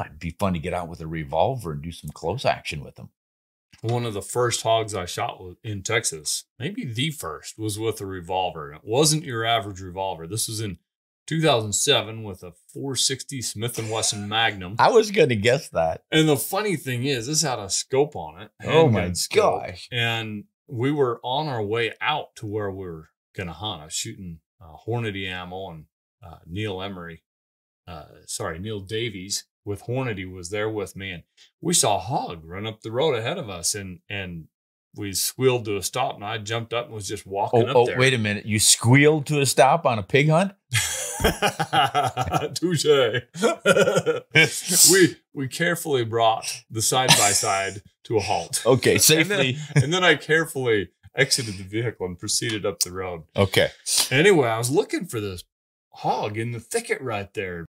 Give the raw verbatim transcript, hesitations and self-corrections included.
It'd be fun to get out with a revolver and do some close action with them. One of the first hogs I shot in Texas, maybe the first, was with a revolver. It wasn't your average revolver. This was in two thousand seven with a four sixty Smith and Wesson Magnum. I was going to guess that. And the funny thing is, this had a scope on it. Oh my gosh. And we were on our way out to where we were going to hunt. I was shooting uh, Hornady ammo, and uh, Neil Emery, uh, sorry, Neil Davies with Hornady was there with me. And we saw a hog run up the road ahead of us, and, and we squealed to a stop, and I jumped up and was just walking oh, up oh, there. Oh, wait a minute. You squealed to a stop on a pig hunt? Touche. we we carefully brought the side by side to a halt. Okay, safely. And then, and then I carefully exited the vehicle and proceeded up the road. Okay. Anyway, I was looking for this hog in the thicket right there.